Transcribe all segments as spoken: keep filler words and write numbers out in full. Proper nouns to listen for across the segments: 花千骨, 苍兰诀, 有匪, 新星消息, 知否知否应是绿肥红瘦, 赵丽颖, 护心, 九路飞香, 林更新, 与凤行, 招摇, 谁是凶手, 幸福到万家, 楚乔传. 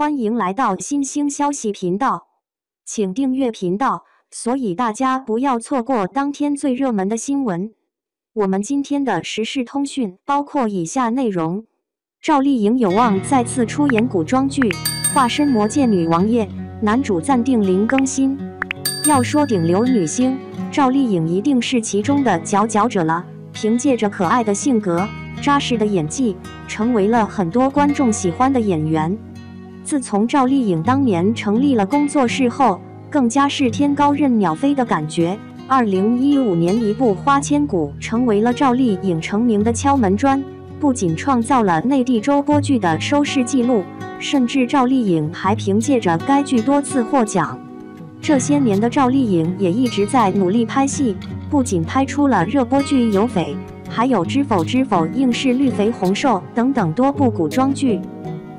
欢迎来到新星消息频道，请订阅频道，所以大家不要错过当天最热门的新闻。我们今天的时事通讯包括以下内容：赵丽颖有望再次出演古装剧，化身魔界女王夜，男主暂定零更新。要说顶流女星，赵丽颖一定是其中的佼佼者了。凭借着可爱的性格、扎实的演技，成为了很多观众喜欢的演员。 自从赵丽颖当年成立了工作室后，更加是天高任鸟飞的感觉。二零一五年，一部《花千骨》成为了赵丽颖成名的敲门砖，不仅创造了内地周播剧的收视纪录，甚至赵丽颖还凭借着该剧多次获奖。这些年的赵丽颖也一直在努力拍戏，不仅拍出了热播剧《有匪》，还有《知否知否应是绿肥红瘦》等等多部古装剧。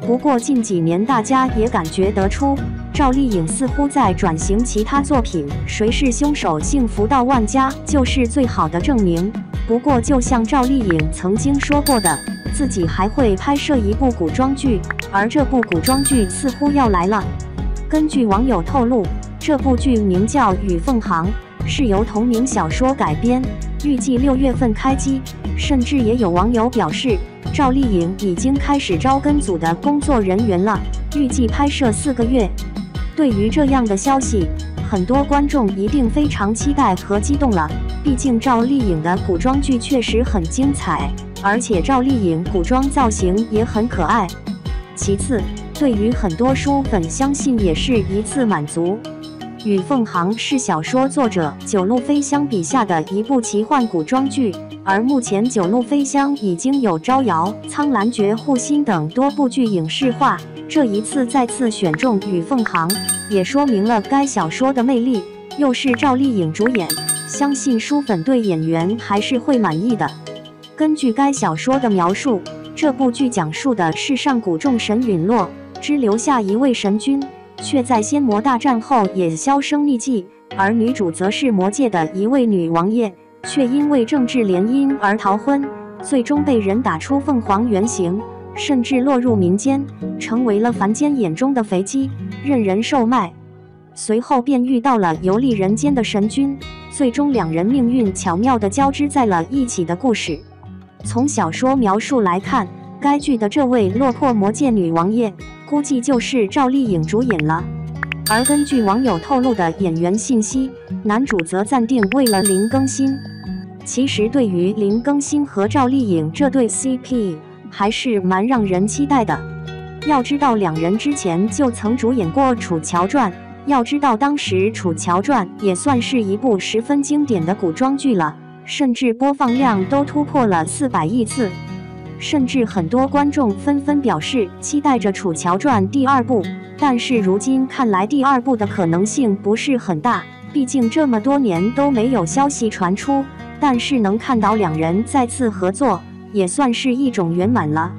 不过近几年，大家也感觉得出，赵丽颖似乎在转型其他作品，《谁是凶手》《幸福到万家》就是最好的证明。不过，就像赵丽颖曾经说过的，自己还会拍摄一部古装剧，而这部古装剧似乎要来了。根据网友透露，这部剧名叫《与凤行》，是由同名小说改编，预计六月份开机。甚至也有网友表示， 赵丽颖已经开始招跟组的工作人员了，预计拍摄四个月。对于这样的消息，很多观众一定非常期待和激动了。毕竟赵丽颖的古装剧确实很精彩，而且赵丽颖古装造型也很可爱。其次，对于很多书粉，相信也是一次满足。《与凤行》是小说作者九路飞香笔下的一部奇幻古装剧。 而目前，九路飞香已经有《招摇》《苍兰诀》《护心》等多部剧影视化。这一次再次选中《与凤行》，也说明了该小说的魅力。又是赵丽颖主演，相信书粉对演员还是会满意的。根据该小说的描述，这部剧讲述的是上古众神陨落，只留下一位神君，却在仙魔大战后也销声匿迹。而女主则是魔界的一位女王爷。 却因为政治联姻而逃婚，最终被人打出凤凰原形，甚至落入民间，成为了凡间眼中的肥鸡，任人售卖。随后便遇到了游历人间的神君，最终两人命运巧妙地交织在了一起的故事。从小说描述来看，该剧的这位落魄魔界女王爷，估计就是赵丽颖主演了。 而根据网友透露的演员信息，男主则暂定为了零更新。其实，对于林更新和赵丽颖这对 C P， 还是蛮让人期待的。要知道，两人之前就曾主演过《楚乔传》，要知道当时《楚乔传》也算是一部十分经典的古装剧了，甚至播放量都突破了四百亿次。甚至很多观众纷纷表示期待着《楚乔传》第二部。 但是如今看来，第二部的可能性不是很大，毕竟这么多年都没有消息传出。但是能看到两人再次合作，也算是一种圆满了。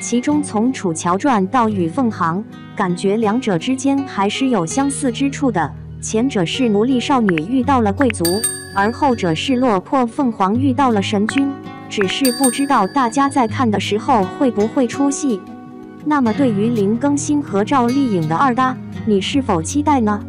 其中从《楚乔传》到《与凤行》，感觉两者之间还是有相似之处的。前者是奴隶少女遇到了贵族，而后者是落魄凤凰遇到了神君。只是不知道大家在看的时候会不会出戏。 那么，对于林更新和赵丽颖的二搭，你是否期待呢？